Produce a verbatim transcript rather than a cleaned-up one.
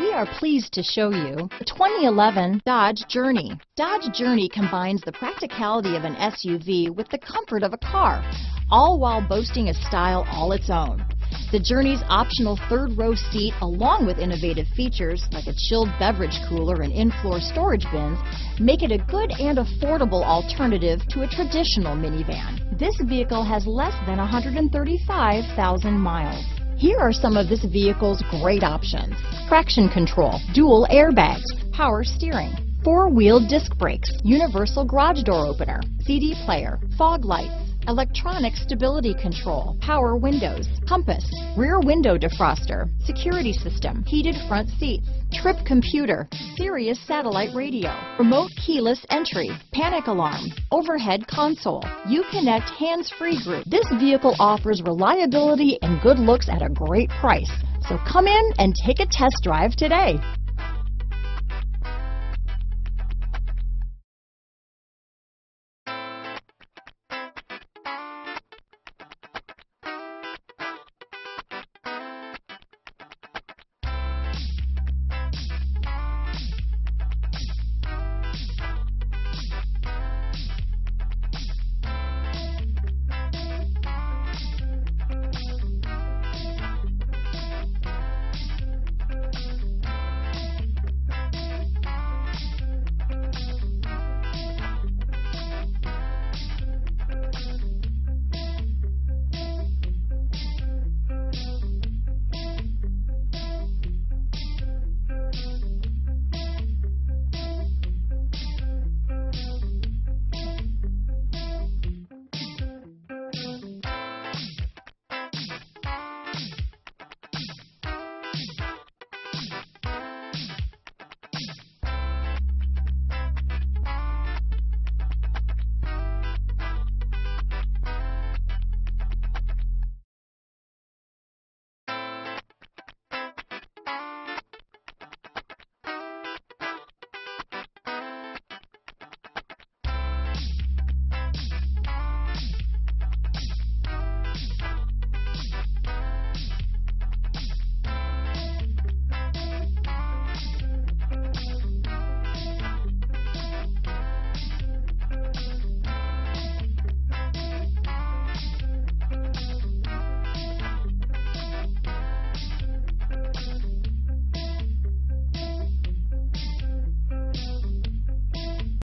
We are pleased to show you the twenty eleven Dodge Journey. Dodge Journey combines the practicality of an S U V with the comfort of a car, all while boasting a style all its own. The Journey's optional third-row seat, along with innovative features like a chilled beverage cooler and in-floor storage bins, make it a good and affordable alternative to a traditional minivan. This vehicle has less than one hundred thirty-five thousand miles. Here are some of this vehicle's great options: traction control, dual airbags, power steering, four-wheel disc brakes, universal garage door opener, C D player, fog lights, electronic stability control, power windows, compass, rear window defroster, security system, heated front seats, trip computer, Sirius satellite radio, remote keyless entry, panic alarm, overhead console, UConnect hands-free group. This vehicle offers reliability and good looks at a great price. So come in and take a test drive today.